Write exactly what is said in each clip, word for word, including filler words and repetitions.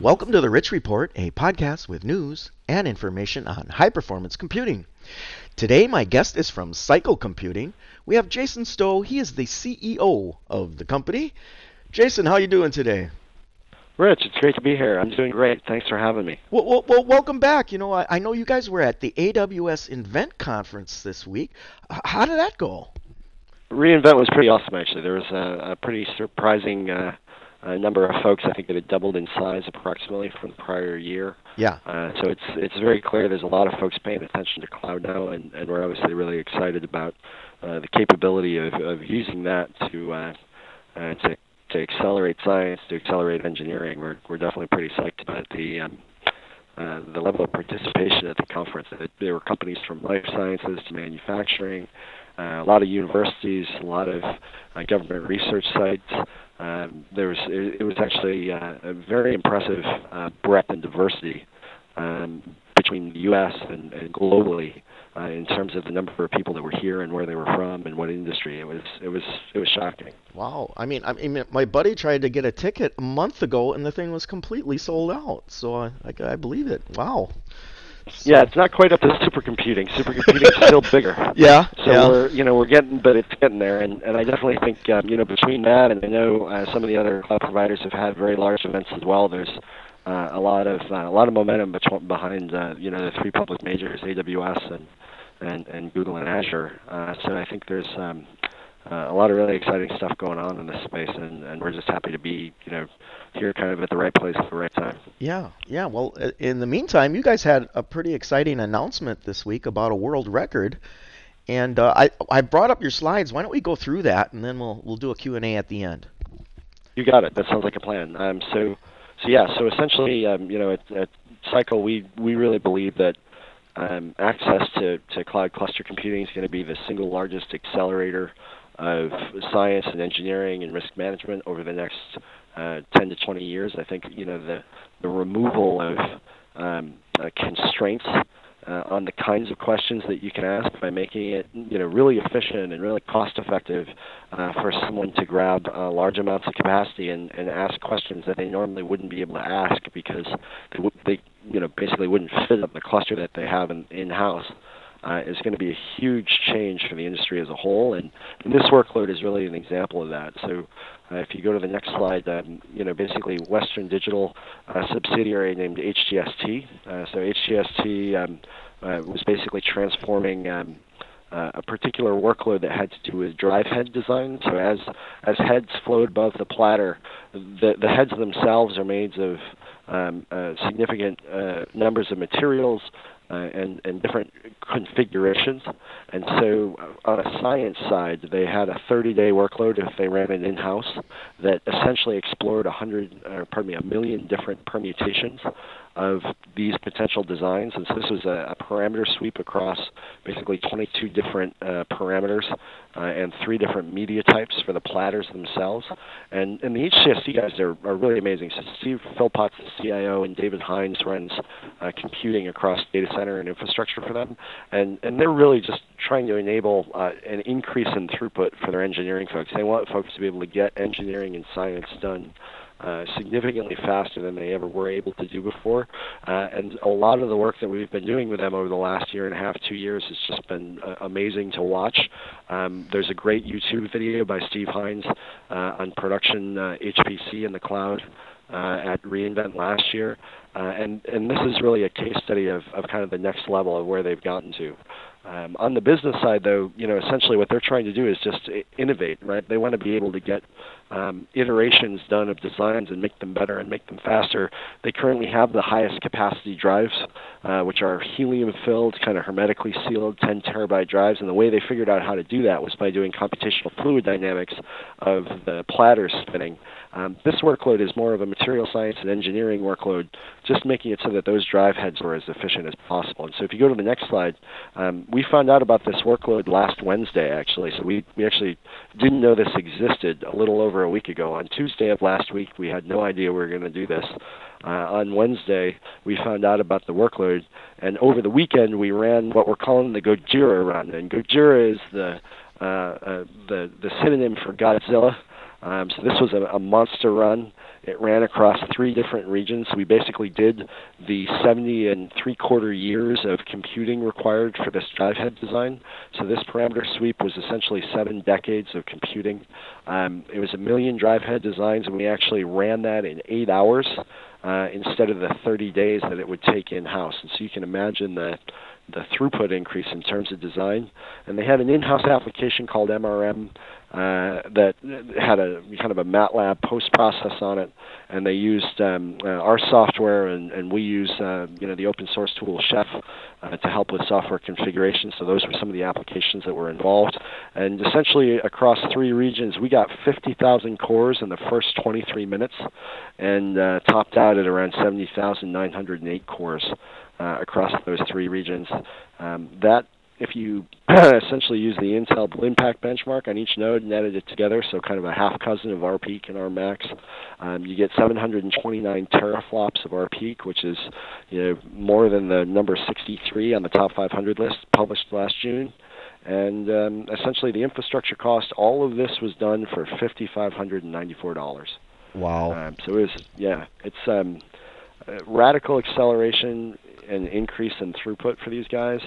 Welcome to the Rich Report, a podcast with news and information on high-performance computing. Today, my guest is from Cycle Computing. We have Jason Stowe. He is the C E O of the company. Jason, how are you doing today? Rich, it's great to be here. I'm doing great. Thanks for having me. Well, well, well welcome back. You know, I, I know you guys were at the A W S Reinvent conference this week. How did that go? Reinvent was pretty awesome, actually. There was a, a pretty surprising... Uh, A number of folks, I think, that had doubled in size approximately from the prior year. Yeah. Uh, so it's it's very clear there's a lot of folks paying attention to cloud now, and, and we're obviously really excited about uh, the capability of, of using that to, uh, uh, to to accelerate science, to accelerate engineering. We're we're definitely pretty psyched about the um, uh, the level of participation at the conference. There were companies from life sciences to manufacturing, uh, a lot of universities, a lot of uh, government research sites. Um, there was, it, it was actually uh, a very impressive uh, breadth and diversity um, between the U S and, and globally uh, in terms of the number of people that were here and where they were from and what industry. It was, it was, it was shocking. Wow! I mean, I mean, my buddy tried to get a ticket a month ago, and the thing was completely sold out. So I, I, I believe it. Wow. So. Yeah, it's not quite up to supercomputing. Supercomputing's still bigger. Yeah. So yeah. we're, you know, we're getting, but it's getting there. And, and I definitely think, um, you know, between that and I know uh, some of the other cloud providers have had very large events as well. There's uh, a lot of uh, a lot of momentum between, behind, uh, you know, the three public majors, A W S and and, and Google and Azure. Uh, so I think there's um, uh, a lot of really exciting stuff going on in this space, and, and we're just happy to be, you know, here kind of at the right place at the right time. Yeah, yeah. Well, in the meantime, you guys had a pretty exciting announcement this week about a world record, and uh, I I brought up your slides. Why don't we go through that, and then we'll we'll do a Q and A at the end. You got it. That sounds like a plan. Um, so so yeah. So essentially, um, you know, at, at Cycle, we we really believe that um, access to to cloud cluster computing is going to be the single largest accelerator of science and engineering and risk management over the next Uh, ten to twenty years. I think you know the the removal of um, uh, constraints uh, on the kinds of questions that you can ask by making it you know really efficient and really cost effective uh, for someone to grab uh, large amounts of capacity and, and ask questions that they normally wouldn't be able to ask because they, they you know basically wouldn't fit up the cluster that they have in in house. Uh, is going to be a huge change for the industry as a whole, and, and this workload is really an example of that. So, uh, if you go to the next slide, um, you know, basically Western Digital, a subsidiary named H G S T. Uh, so H G S T um, uh, was basically transforming um, uh, a particular workload that had to do with drive head design. So as as heads flowed above the platter, the the heads themselves are made of um, uh, significant uh, numbers of materials. Uh, and, and different configurations. And so on a science side, they had a thirty-day workload if they ran it in-house that essentially explored a hundred, or pardon me, a million different permutations of these potential designs. And so this was a, a parameter sweep across basically twenty-two different uh, parameters uh, and three different media types for the platters themselves. And, and the H G S T guys are, are really amazing. So Steve Philpott, the C I O, and David Hines runs uh, computing across data center and infrastructure for them. And, and they're really just trying to enable uh, an increase in throughput for their engineering folks. They want folks to be able to get engineering and science done Uh, significantly faster than they ever were able to do before. Uh, and a lot of the work that we've been doing with them over the last year and a half, two years, has just been uh, amazing to watch. Um, there's a great YouTube video by Steve Hines uh, on production uh, H P C in the cloud uh, at reInvent last year. Uh, and, and this is really a case study of, of kind of the next level of where they've gotten to. Um, on the business side, though, you know, essentially what they're trying to do is just innovate, right? They want to be able to get um, iterations done of designs and make them better and make them faster. They currently have the highest capacity drives, uh, which are helium-filled, kind of hermetically sealed, ten terabyte drives. And the way they figured out how to do that was by doing computational fluid dynamics of the platters spinning. Um, this workload is more of a material science and engineering workload, just making it so that those drive heads were as efficient as possible. And so if you go to the next slide, um, we found out about this workload last Wednesday, actually. So we, we actually didn't know this existed a little over a week ago. On Tuesday of last week, we had no idea we were going to do this. Uh, on Wednesday, we found out about the workload. And over the weekend, we ran what we're calling the Gojira run. And Gojira is the, uh, uh, the, the synonym for Godzilla. Um, so this was a, a monster run. It ran across three different regions. We basically did the seventy and three quarter years of computing required for this drive head design. So this parameter sweep was essentially seven decades of computing. Um, it was a million drive head designs, and we actually ran that in eight hours uh, instead of the thirty days that it would take in-house. And so you can imagine that the throughput increase in terms of design. And they had an in-house application called M R M uh, that had a kind of a MATLAB post-process on it, and they used um, uh, our software, and, and we use uh, you know, the open source tool Chef uh, to help with software configuration. So those were some of the applications that were involved. And essentially across three regions, we got fifty thousand cores in the first twenty-three minutes and uh, topped out at around seventy thousand nine hundred eight cores Uh, across those three regions. Um, that, if you essentially use the Intel Impact Benchmark on each node and added it together, so kind of a half cousin of R peak and R max, um, you get seven hundred twenty-nine teraflops of R peak, which is you know, more than the number sixty-three on the top five hundred list published last June. And um, essentially the infrastructure cost, all of this was done for five thousand five hundred ninety-four dollars. Wow. Um, so it was, yeah, it's um, radical acceleration an increase in throughput for these guys,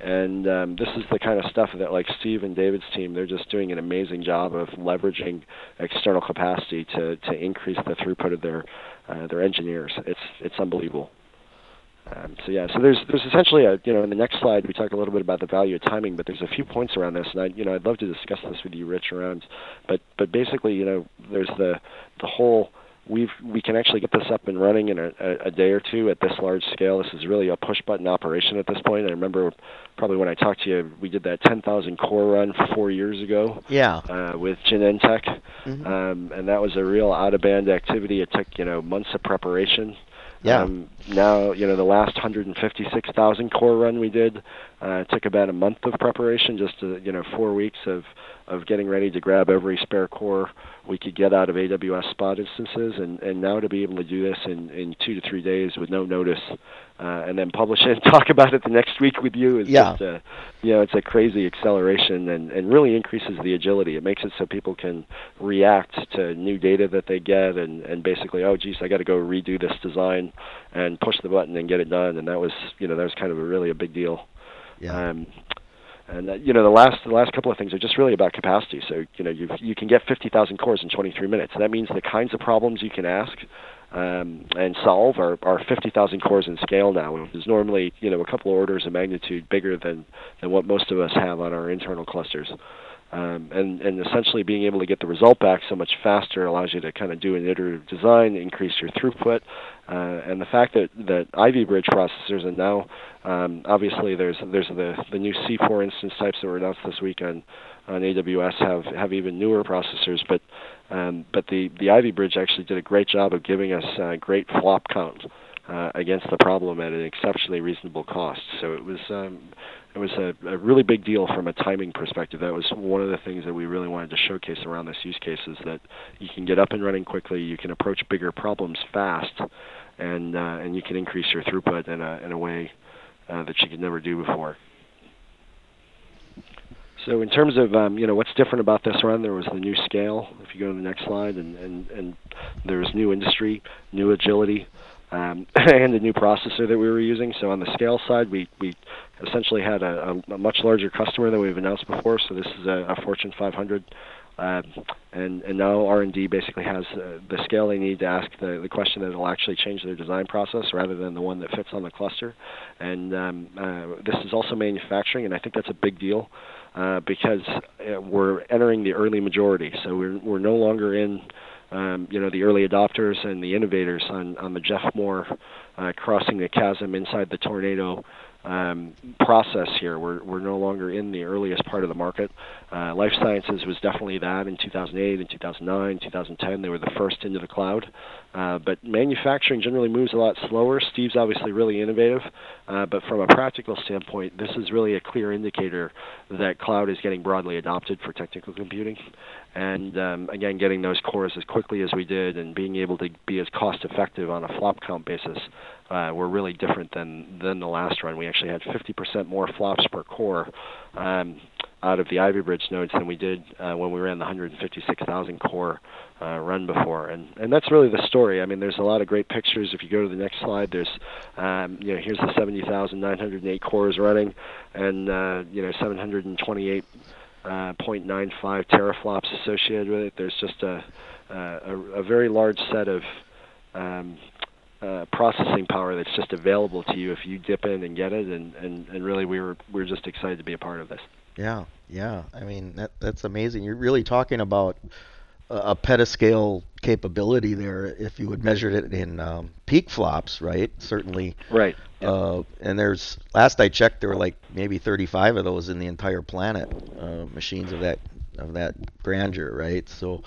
and um, this is the kind of stuff that, like Steve and David's team, they're just doing an amazing job of leveraging external capacity to to increase the throughput of their uh, their engineers. It's it's unbelievable. Um, so yeah, so there's there's essentially a you know in the next slide we talk a little bit about the value of timing, but there's a few points around this, and I you know I'd love to discuss this with you, Rich, around, but but basically you know there's the the whole. We've, we can actually get this up and running in a, a day or two at this large scale. This is really a push-button operation at this point. I remember probably when I talked to you, we did that ten thousand core run four years ago. Yeah. Uh, with Genentech, mm-hmm. um, and that was a real out-of-band activity. It took you know months of preparation. Yeah. Um, now, you know, the last one hundred fifty-six thousand core run we did uh, took about a month of preparation, just to, you know, four weeks of, of getting ready to grab every spare core we could get out of A W S spot instances. And, and now to be able to do this in, in two to three days with no notice uh, and then publish it and talk about it the next week with you is yeah. just, a, you know, it's a crazy acceleration and, and really increases the agility. It makes it so people can react to new data that they get and, and basically, oh, geez, I got to go redo this design and push the button and get it done, and that was, you know, that was kind of a really a big deal. Yeah. Um, and that, you know, the last the last couple of things are just really about capacity. So, you know, you you can get fifty thousand cores in twenty-three minutes. That means the kinds of problems you can ask um, and solve are, are fifty thousand cores in scale now, which is normally, you know, a couple of orders of magnitude bigger than than what most of us have on our internal clusters. Um, and, and essentially being able to get the result back so much faster allows you to kind of do an iterative design, increase your throughput, uh, and the fact that, that Ivy Bridge processors and now um, obviously there's there's the, the new C four instance types that were announced this week on, on A W S have, have even newer processors, but um, but the, the Ivy Bridge actually did a great job of giving us a great flop count uh, against the problem at an exceptionally reasonable cost. So it was... Um, It was a, a really big deal from a timing perspective. That was one of the things that we really wanted to showcase around this use case is that you can get up and running quickly, you can approach bigger problems fast, and uh, and you can increase your throughput in a, in a way uh, that you could never do before. So in terms of um, you know what's different about this run, there was the new scale. If you go to the next slide, and, and, and there was new industry, new agility, um, and a new processor that we were using. So on the scale side, we, we essentially had a, a, a much larger customer than we've announced before. So this is a, a Fortune five hundred. Uh, and, and now R and D basically has uh, the scale they need to ask the, the question that will actually change their design process rather than the one that fits on the cluster. And um, uh, this is also manufacturing, and I think that's a big deal uh, because uh, we're entering the early majority. So we're, we're no longer in Um, you know, the early adopters and the innovators on, on the Jeff Moore uh, crossing the chasm inside the tornado um, process here. We're, we're no longer in the earliest part of the market. Uh, life sciences was definitely that in two thousand eight, in two thousand nine, two thousand ten. They were the first into the cloud. Uh, but manufacturing generally moves a lot slower. Steve's obviously really innovative. Uh, but from a practical standpoint, this is really a clear indicator that cloud is getting broadly adopted for technical computing. And um, again, getting those cores as quickly as we did and being able to be as cost-effective on a flop count basis uh, were really different than, than the last run. We actually had fifty percent more flops per core. Um, out of the Ivy Bridge nodes than we did uh, when we ran the one hundred fifty-six thousand core uh, run before, and and that's really the story. I mean, there's a lot of great pictures. If you go to the next slide, there's um, you know, here's the seventy thousand nine hundred eight cores running, and uh, you know, seven hundred twenty-eight point nine five uh, teraflops associated with it. There's just a a, a very large set of um, Uh, processing power that's just available to you if you dip in and get it, and, and, and really we were we we're just excited to be a part of this. Yeah, yeah. I mean, that that's amazing. You're really talking about a, a petascale capability there. If you had measured it in um, peak flops, right? Certainly. Right. Yeah. Uh, and there's, last I checked, there were like maybe thirty-five of those in the entire planet, uh, machines of that of that grandeur, right? So,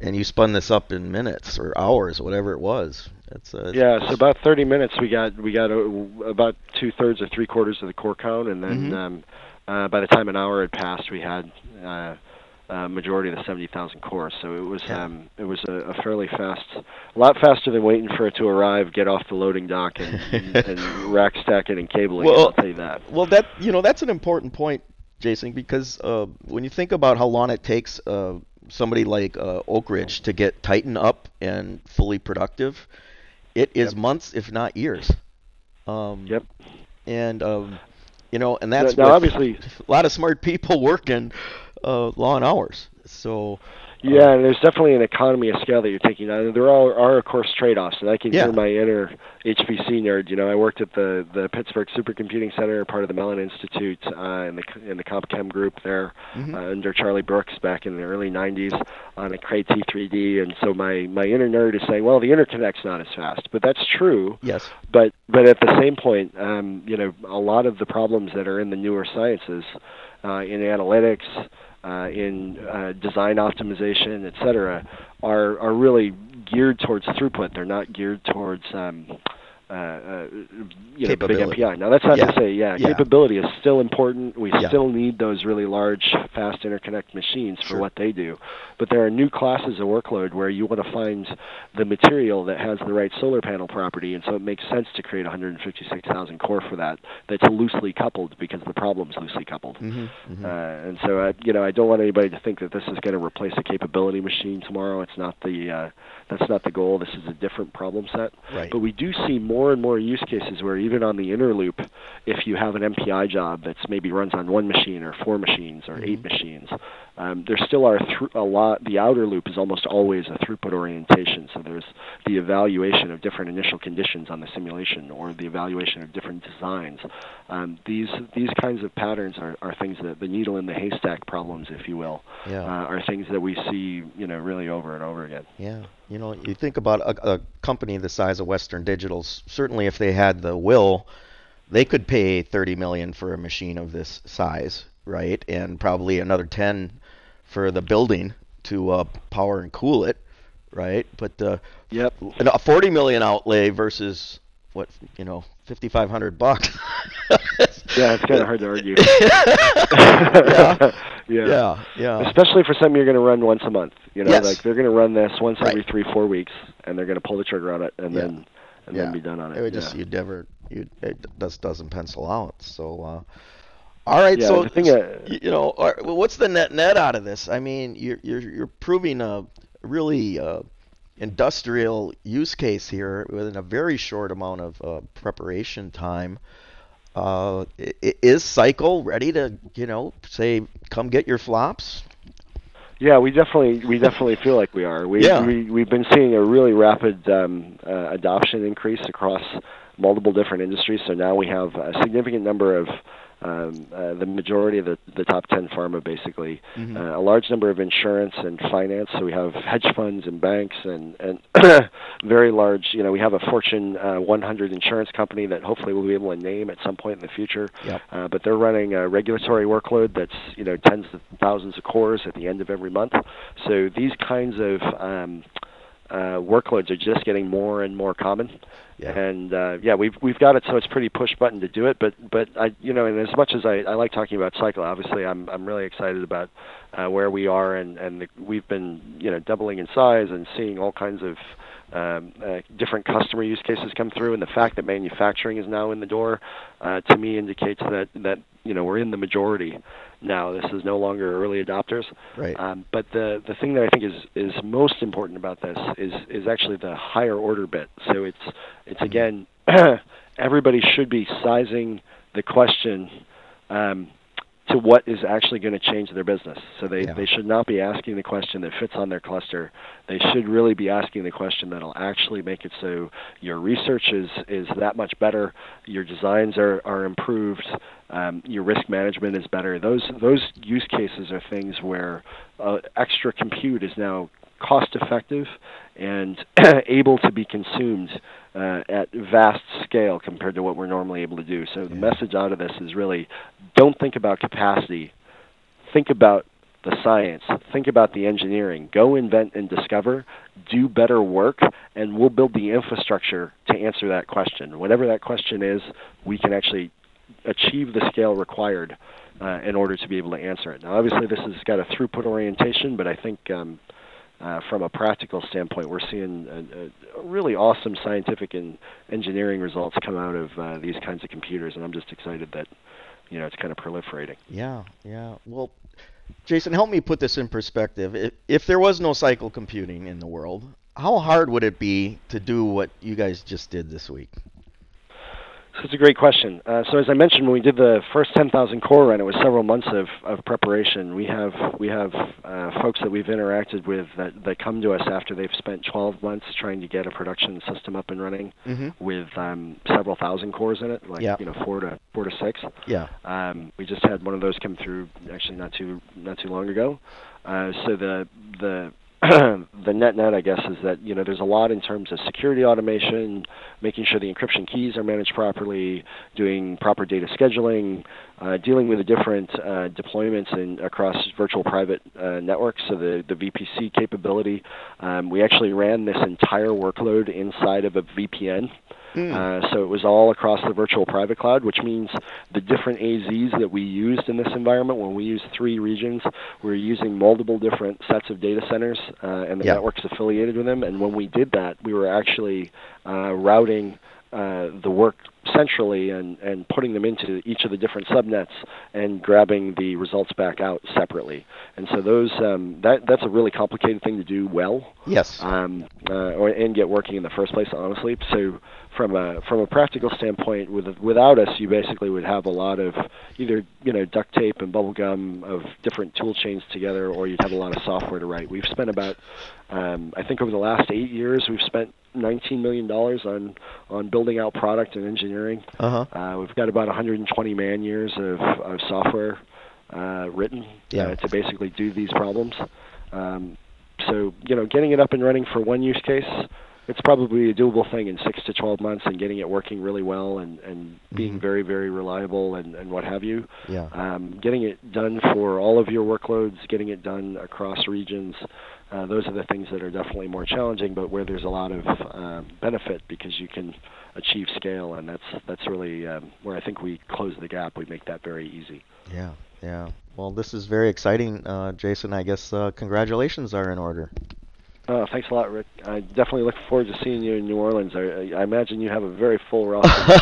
and you spun this up in minutes or hours, whatever it was. That's, uh, yeah, so about thirty minutes, we got we got uh, about two thirds or three quarters of the core count, and then mm-hmm. um, uh, by the time an hour had passed, we had uh, a majority of the seventy thousand cores. So it was yeah. um, it was a, a fairly fast, a lot faster than waiting for it to arrive, get off the loading dock, and, and, and rack stack it and cable it. Well, I'll tell you that. Well, that you know that's an important point, Jason, because uh, when you think about how long it takes uh, somebody like uh, Oak Ridge to get Titan up and fully productive. It is yep. months, if not years. Um, yep. And um, you know, and that's now, now obviously a lot of smart people working uh, long hours. So. Yeah, and there's definitely an economy of scale that you're taking on. There are, are of course, trade-offs, and I can yeah. hear my inner H P C nerd. You know, I worked at the, the Pittsburgh Supercomputing Center, part of the Mellon Institute, uh, in the in the Comp Chem group there, mm-hmm. uh, under Charlie Brooks back in the early nineties on a Cray T three D, and so my, my inner nerd is saying, well, the interconnect's not as fast, but that's true. Yes. But but at the same point, um, you know, a lot of the problems that are in the newer sciences, uh, in analytics. Uh, in uh, design optimization, et cetera, are, are really geared towards throughput. They're not geared towards um, uh, uh, you know, big M P I. Now, that's not yeah. to say, yeah, yeah, capability is still important. We yeah. still need those really large, fast interconnect machines for sure. what they do. But there are new classes of workload where you want to find the material that has the right solar panel property, and so it makes sense to create one hundred fifty-six thousand core for that. That's loosely coupled because the problem's loosely coupled. Mm-hmm, mm-hmm. Uh, and so, I, you know, I don't want anybody to think that this is going to replace a capability machine tomorrow. It's not the uh, that's not the goal. This is a different problem set. Right. But we do see more and more use cases where even on the inner loop, if you have an M P I job that's maybe runs on one machine or four machines or mm-hmm. eight machines, um, there still are th- a lot. The outer loop is almost always a throughput orientation. So there's the evaluation of different initial conditions on the simulation, or the evaluation of different designs. Um, these these kinds of patterns are, are things that the needle in the haystack problems, if you will, yeah. uh, are things that we see, you know, really over and over again. Yeah, you know, you think about a, a company the size of Western Digital. Certainly, if they had the will, they could pay thirty million dollars for a machine of this size, right? And probably another ten for the building to uh, power and cool it, right? But uh, yep, a forty million dollars outlay versus what, you know, fifty-five hundred bucks. Yeah, it's kind of hard to argue. yeah. Yeah. yeah, yeah. Especially for something you're going to run once a month. You know, yes. like they're going to run this once right. every three, four weeks, and they're going to pull the trigger on it, and yeah. then and yeah. then be done on it. It would yeah. just you'd never you it just doesn't pencil out. So. Uh, All right, yeah, so thing, uh, you know, what's the net net out of this? I mean, you're you're, you're proving a really uh, industrial use case here within a very short amount of uh, preparation time. Uh, is Cycle ready to, you know, say, come get your flops? Yeah, we definitely we definitely feel like we are. We, yeah. we we've been seeing a really rapid um, uh, adoption increase across multiple different industries. So now we have a significant number of Um, uh, the majority of the, the top ten pharma, basically, mm-hmm. uh, a large number of insurance and finance. So we have hedge funds and banks and, and very large, you know, we have a Fortune uh, one hundred insurance company that hopefully we'll be able to name at some point in the future. Yep. Uh, but they're running a regulatory workload that's, you know, tens of thousands of cores at the end of every month. So these kinds of um, uh, workloads are just getting more and more common. Yeah. And uh, yeah, we've we've got it, so it's pretty push button to do it. But but I you know, and as much as I, I like talking about Cycle, obviously I'm I'm really excited about uh, where we are, and and the, we've been you know doubling in size and seeing all kinds of um, uh, different customer use cases come through. And the fact that manufacturing is now in the door, uh, to me indicates that that you know we're in the majority. now. This is no longer early adopters. Right. Um, but the, the thing that I think is, is most important about this is, is actually the higher order bit. So it's, it's again, everybody should be sizing the question um, to what is actually going to change their business. So they, yeah. they should not be asking the question that fits on their cluster. They should really be asking the question that will actually make it so your research is, is that much better, your designs are, are improved, um, your risk management is better. Those, those use cases are things where uh, extra compute is now cost-effective and able to be consumed uh, at vast scale compared to what we're normally able to do. So yeah. the message out of this is really, don't think about capacity. Think about the science. Think about the engineering. Go invent and discover. Do better work, and we'll build the infrastructure to answer that question. Whatever that question is, we can actually achieve the scale required uh, in order to be able to answer it. Now, obviously, this has got a throughput orientation, but I think um, Uh, from a practical standpoint, we're seeing a, a really awesome scientific and engineering results come out of uh, these kinds of computers, and I'm just excited that, you know, it's kind of proliferating. Yeah, yeah. Well, Jason, help me put this in perspective. If, if there was no cycle computing in the world, how hard would it be to do what you guys just did this week? So it's a great question. Uh, so as I mentioned, when we did the first ten thousand core run, it was several months of, of preparation. We have we have uh, folks that we've interacted with that, that come to us after they've spent twelve months trying to get a production system up and running mm-hmm. with um, several thousand cores in it, like yeah. you know four to four to six. Yeah. Um, we just had one of those come through actually not too not too long ago. Uh, so the the the net net, I guess, is that, you know, there's a lot in terms of security automation, making sure the encryption keys are managed properly, doing proper data scheduling, uh, dealing with the different uh, deployments in, across virtual private uh, networks, so the, the V P C capability. Um, we actually ran this entire workload inside of a V P N. Uh, so it was all across the virtual private cloud, which means the different A Zs that we used in this environment, when we used three regions, we were using multiple different sets of data centers uh, and the yeah. networks affiliated with them. And when we did that, we were actually uh, routing uh, the work centrally and, and putting them into each of the different subnets and grabbing the results back out separately. And so those um, that that's a really complicated thing to do well. Yes. Um, uh, or, and get working in the first place, honestly. So from a from a practical standpoint, with without us, you basically would have a lot of either you know duct tape and bubble gum of different tool chains together, or you'd have a lot of software to write. We've spent about um, I think over the last eight years we've spent nineteen million dollars on on building out product and engineering. Uh-huh. Uh, we've got about one hundred twenty man years of, of software uh, written yeah. uh, to basically do these problems. Um, so, you know, getting it up and running for one use case, it's probably a doable thing in six to twelve months, and getting it working really well and, and being mm-hmm. very, very reliable and, and what have you. Yeah. Um, getting it done for all of your workloads, getting it done across regions, uh, those are the things that are definitely more challenging, but where there's a lot of uh, benefit because you can achieve scale, and that's that's really um, where I think we close the gap. We make that very easy. Yeah, yeah. Well, this is very exciting, uh, Jason. I guess uh, congratulations are in order. Oh, thanks a lot, Rick. I definitely look forward to seeing you in New Orleans. I, I imagine you have a very full roster.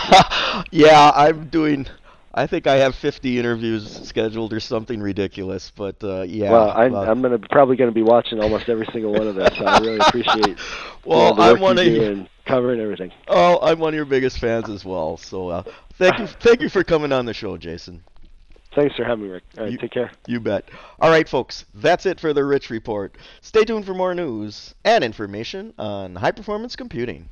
Yeah, I'm doing. I think I have fifty interviews scheduled or something ridiculous, but uh, yeah. Well, I'm, uh, I'm gonna probably gonna be watching almost every single one of those. So I really appreciate. Well, I want to covering everything. Oh, I'm one of your biggest fans as well. So uh, thank you, thank you for coming on the show, Jason. Thanks for having me, Rick. All right, you, take care. You bet. All right, folks, that's it for the Rich Report. Stay tuned for more news and information on high performance computing.